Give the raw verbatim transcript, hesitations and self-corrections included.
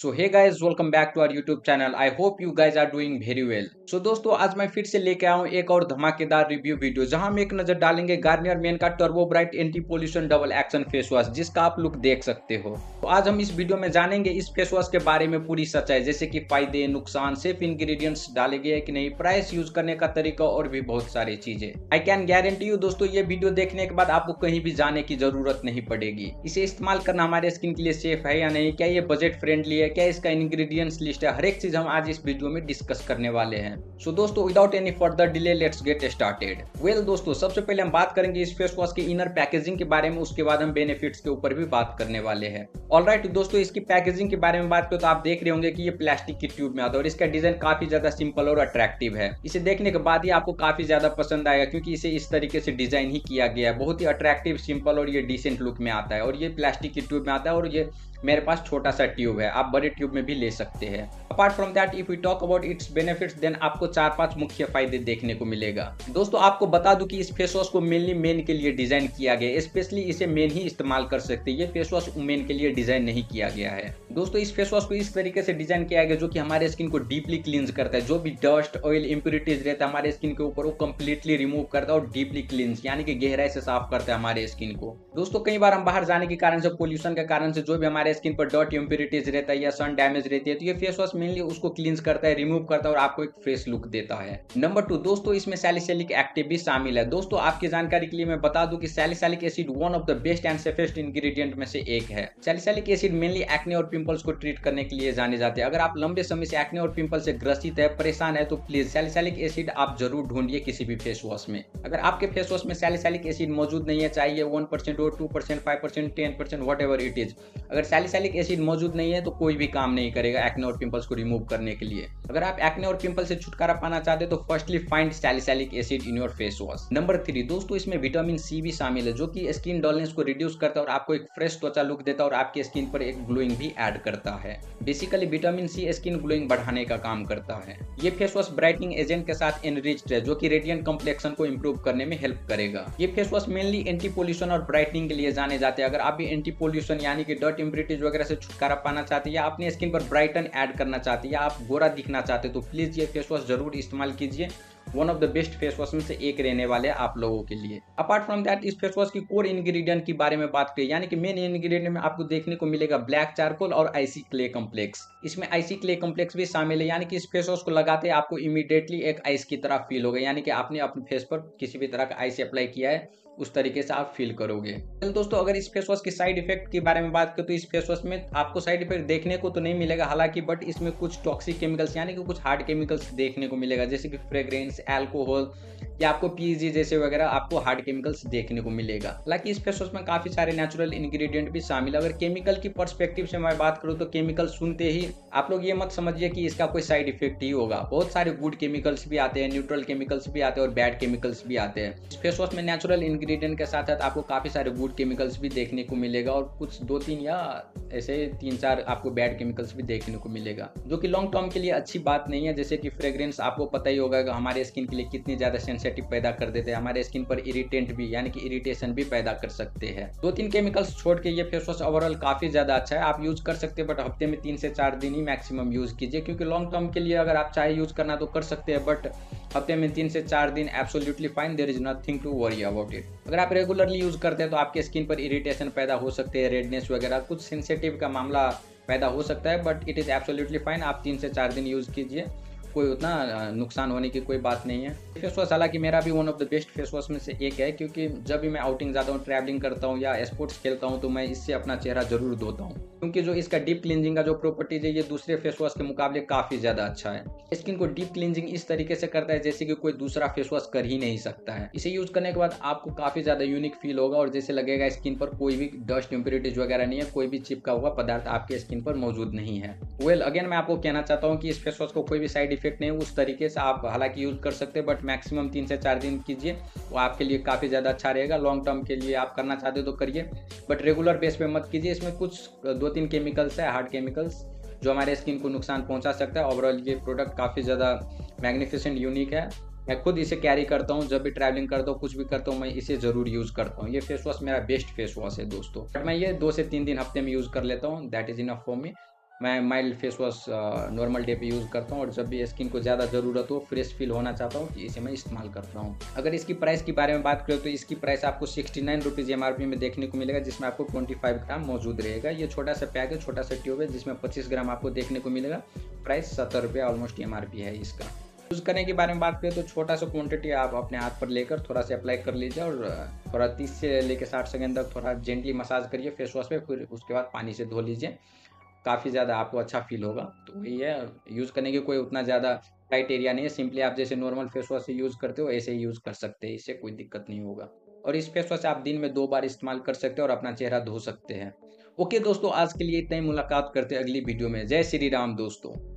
So hey guys welcome back to our YouTube channel. I hope you guys are doing very well. So दोस्तों, आज मैं फिर से लेके आऊँ एक और धमाकेदार रिव्यू वीडियो, जहां हम एक नजर डालेंगे गार्नियर मेन का turbo bright anti pollution double action face wash, जिसका आप लुक देख सकते हो। तो आज हम इस वीडियो में जानेंगे इस फेस वॉश के बारे में पूरी सच्चाई, जैसे कि फायदे, नुकसान, सेफ इंग्रेडिएंट्स डाले गए कि नहीं, प्राइस, यूज करने का तरीका और भी बहुत सारी चीजें। आई कैन गारंटी यू दोस्तों, ये वीडियो देखने के बाद आपको कहीं भी जाने की जरूरत नहीं पड़ेगी। इसे इस्तेमाल करना हमारे स्किन के लिए सेफ है या नहीं, क्या ये बजट फ्रेंडली है, क्या इसका इंग्रेडिएंट्स लिस्ट है, हर एक चीज हम आज इस वीडियो में डिस्कस करने वाले हैं। सो so, दोस्तों without any further delay let's get started. Well दोस्तों, सबसे पहले हम बात करेंगे इस फेस वॉश के इनर पैकेजिंग के बारे में, उसके बाद हम बेनिफिट्स के ऊपर भी बात करने वाले हैं। ऑलराइट दोस्तों, इसकी पैकेजिंग के बारे में बात करें तो आप देख रहे होंगे कि ये प्लास्टिक की ट्यूब में आता है और इसका डिजाइन काफी ज्यादा सिंपल और अट्रैक्टिव है। इसे देखने के बाद ही आपको काफी ज्यादा पसंद आएगा, क्योंकि इसे इस तरीके से डिजाइन ही किया गया है। बहुत ही अट्रैक्टिव, सिंपल और ये डिसेंट लुक में आता है, और ये प्लास्टिक की ट्यूब में आता है और ये मेरे पास छोटा सा ट्यूब है, आप बड़े ट्यूब में भी ले सकते हैं। Apart from that if we talk about its benefits, then आपको चार पांच मुख्य फायदे देखने को मिलेगा। दोस्तों आपको बता दूं कि इस फेस वॉश को मेनली मेन के लिए डिजाइन किया गया है, स्पेशली इसे मेन ही इस्तेमाल कर सकते हैं। ये फेस वॉश वुमेन के लिए डिजाइन नहीं किया गया है। दोस्तों इस फेस वॉश को इस तरीके से डिजाइन किया गया जो कि हमारे स्किन को डीपली क्लींस करता है। जो भी डस्ट, ऑयल, इंप्यूरिटीज रहता है हमारे स्किन के ऊपर, वो कंप्लीटली रिमूव करता है और डीपली क्लींस यानी कि गहराई से साफ करता है हमारे स्किन को। दोस्तों कई बार हम बाहर जाने के कारण से, पोल्यूशन के कारण से, जो भी हमारे स्किन पर डॉट, इंप्यूरिटीज रहता है या सन डैमेज रहती है, तो ये फेस वॉश मेनली उसको क्लींस करता है, रिमूव करता है और आपको एक फ्रेश लुक देता है। नंबर टू दोस्तों, इसमें सैलिसिलिक एक्टिव भी शामिल है। दोस्तों आपकी जानकारी के लिए मैं बता दूं कि salicylic acid one of the best and safest ingredient में से एक है। सैलिसिलिक एसिड मेनली एक्ने और पिंपल्स को ट्रीट करने के लिए जाने जाते हैं। अगर आप लंबे समय से एक्ने और पिंपल से ग्रसित है, परेशान है, तो प्लीज सैलिसिलिक एसिड आप जरूर ढूंढिए किसी भी फेस वॉश में। अगर आपके फेस वॉश में सैलिसिलिक एसिड मौजूद नहीं है, चाहिए वन परसेंट और two percent five percent ten percent whatever it is, अगर सैलिसिलिक एसिड मौजूद नहीं है तो कोई भी काम नहीं करेगा एक्ने और पिंपल्स को रिमूव करने के लिए। अगर आप एक्ने और पिंपल से छुटकारा पाना चाहते हैं तो firstly find salicylic acid in your face wash. Number three दोस्तों, इसमें विटामिन सी भी शामिल है, जो कि स्किन डॉलनेस को रिड्यूस करता है और आपको एक फ्रेश त्वचा लुक देता है और आपकी स्किन पर एक ग्लोइंग भी ऐड करता है। Basically vitamin C skin glowing बढ़ाने का काम करता है। ये फेस वॉश ब्राइटनिंग एजेंट के साथ एनरिच्ड है, जो कि रेडिएंट कॉम्प्लेक्शन को इम्प्रूव करने में हेल्प करेगा। ये face wash mainly anti pollution और ब्राइटनिंग के लिए जाने जाते हैं। अगर आप भी एंटी पोल्यूशन यानी कि डॉट, इंप्यूरिटीज वगैरह से छुटकारा पाना चाहते हैं या अपने स्किन पर ब्राइटन ऐड करना चाहते हैं या आप गोरा दिखना चाहते हैं, तो प्लीज ये फेस वॉश जरूर इस्तेमाल कीजिए। One of the best face wash में से एक रहने वाले आप लोगों के लिए। अपार्ट फ्रॉम दैट इस फेस वॉश की कोर इंग्रेडिएंट के बारे में बात करें, यानी कि मेन इंग्रेडिएंट में आपको देखने को मिलेगा ब्लैक चारकोल और आईसी क्ले कॉम्प्लेक्स। इसमें आईसी क्ले कॉम्प्लेक्स भी शामिल है, यानी कि इस फेस वॉश को लगाते आपको इमीडिएटली एक आइस की तरह फील होगा, यानी कि आपने अपने फेस पर किसी भी तरह का आइस अप्लाई किया है उस तरीके से आप फील करोगे। दोस्तों अगर इस फेस वॉश के साइड इफेक्ट के बारे में बात करें तो इस फेस वॉश में आपको साइड इफेक्ट देखने को तो नहीं मिलेगा हालांकि, बट इसमें कुछ टॉक्सिक केमिकल्स यानी कि कुछ हार्ड केमिकल्स देखने को मिलेगा, जैसे कि फ्रेग्रेंस, अल्कोहल या आपको पीजी जैसे वगैरह आपको हार्ड केमिकल्स देखने को मिलेगा। हालांकि इस फेस वॉश में काफी सारे नेचुरल इंग्रेडिएंट भी शामिल है। अगर केमिकल की पर्सपेक्टिव से मैं बात करूँ तो केमिकल सुनते ही आप लोग ये मत समझिए कि इसका कोई साइड इफेक्ट ही होगा। बहुत सारे गुड केमिकल्स भी आते हैं, न्यूट्रल केमिकल्स भी आते हैं और बैड केमिकल्स भी आते हैं। इस फेस वॉश में नेचुरल इंग्रेडिएंट के साथ साथ आपको काफी सारे गुड केमिकल्स भी देखने को मिलेगा और कुछ दो तीन या ऐसे तीन चार आपको बैड केमिकल्स भी देखने को मिलेगा, जो कि लॉन्ग टर्म के लिए अच्छी बात नहीं है। जैसे कि फ्रेग्रेंस आपको पता ही होगा हमारे स्किन के लिए कितनी ज्यादा सेंसिटिव पैदा कर देते हैं, हमारे स्किन पर इरिटेंट भी यानी कि इरिटेशन भी पैदा कर सकते हैं। दो तीन केमिकल्स छोड़ के ये फेस वॉश ओवरऑल काफी ज्यादा अच्छा है, आप यूज कर सकते हैं, बट हफ्ते में तीन से चार दिन ही मैक्सिमम यूज कीजिए, क्योंकि लॉन्ग टर्म के लिए अगर आप चाहे यूज करना तो कर सकते हैं, बट हफ्ते में तीन से चार दिन absolutely fine, there is nothing to worry about it. अगर आप रेगुलरली यूज करते हैं तो आपके स्किन पर इरिटेशन पैदा हो सकते हैं, रेडनेस वगैरह कुछ सेंसिटिव का मामला पैदा हो सकता है, but it is absolutely fine. आप तीन से चार दिन यूज कीजिए, कोई उतना नुकसान होने की कोई बात नहीं है। फेस वॉश हालांकि मेरा भी one of the best face wash में से एक है, क्योंकि जब भी मैं आउटिंग जाता हूँ, ट्रैवलिंग करता हूँ या स्पोर्ट्स खेलता हूँ तो मैं इससे अपना चेहरा जरूर धोता हूँ, क्योंकि जो इसका डीप क्लींजिंग का जो प्रॉपर्टीज है ये दूसरे फेस वॉश के मुकाबले काफी ज्यादा अच्छा है। स्किन को डीप क्लींजिंग इस तरीके से करता है जैसे कि कोई दूसरा फेस वॉश कर ही नहीं सकता है। इसे यूज करने के बाद आपको काफी ज्यादा यूनिक फील होगा और जैसे लगेगा स्किन पर कोई भी डस्ट, इंप्यूरिटीज वगैरह नहीं है, कोई भी चिपका हुआ पदार्थ आपके स्किन पर मौजूद नहीं है। वेल अगेन मैं आपको कहना चाहता हूँ कि इस फेस वॉश को कोई भी साइड इफेक्ट नहीं, उस तरीके से आप हालांकि यूज कर सकते हैं, बट मैक्सिमम तीन से चार दिन कीजिए, वो आपके लिए काफी ज्यादा अच्छा रहेगा। लॉन्ग टर्म के लिए आप करना चाहते हो तो करिए, बट रेगुलर बेस पे मत कीजिए। इसमें कुछ दो तीन केमिकल्स है, हार्ड केमिकल्स, जो हमारे स्किन को नुकसान पहुंचा सकता है। ओवरऑल ये प्रोडक्ट काफी ज्यादा मैग्निफिसेंट, यूनिक है। मैं खुद इसे कैरी करता हूँ, जब भी ट्रैवलिंग करता हूँ, कुछ भी करता हूँ, मैं इसे जरूर यूज करता हूँ। ये फेस वॉश मेरा बेस्ट फेस वॉश है दोस्तों। मैं ये दो से तीन दिन हफ्ते में यूज कर लेता हूँ, that is enough for me. मैं mild face wash normal day पे यूज़ करता हूँ और जब भी स्किन को ज़्यादा ज़रूरत हो, फ्रेश फील होना चाहता हूँ, इसे मैं इस्तेमाल करता हूँ। अगर इसकी प्राइस के बारे में बात करें तो इसकी प्राइस आपको sixty nine rupees M R P में देखने को मिलेगा, जिसमें आपको ट्वेंटी फाइव ग्राम मौजूद रहेगा। ये छोटा सा पैक है, छोटा सा ट्यूब है, जिसमें पच्चीस ग्राम आपको देखने को मिलेगा। प्राइस सत्तर रुपये ऑलमोस्ट एम आर पी है इसका। यूज़ करने के बारे में बात करें तो छोटा सा क्वांटिटी आप अपने हाथ पर लेकर थोड़ा सा अप्लाई कर लीजिए और थोड़ा तीस से लेकर साठ सेकंड तक थोड़ा जेंटली मसाज करिए फेस वॉश पे, फिर उसके बाद पानी से धो लीजिए। काफ़ी ज़्यादा आपको अच्छा फील होगा। तो वही है, यूज़ करने के कोई उतना ज़्यादा टाइट एरिया नहीं है, सिंपली आप जैसे नॉर्मल फेस वॉश से यूज़ करते हो ऐसे ही यूज़ कर सकते हैं, इससे कोई दिक्कत नहीं होगा। और इस फेस वॉश आप दिन में दो बार इस्तेमाल कर सकते हैं और अपना चेहरा धो सकते हैं। ओके दोस्तों, आज के लिए इतना ही, मुलाकात करते हैं अगली वीडियो में। जय श्री राम दोस्तों।